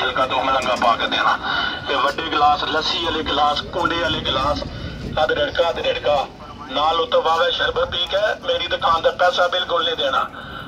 हल्का तो मैं लंगा पा के देना ते वड्डे गिलास लस्सी वाले गिलास कुंडे वाले गिलास अद रेड़का नाल उतो वावे शरबत पी के मेरी दुकान का पैसा बिल्कुल नहीं देना।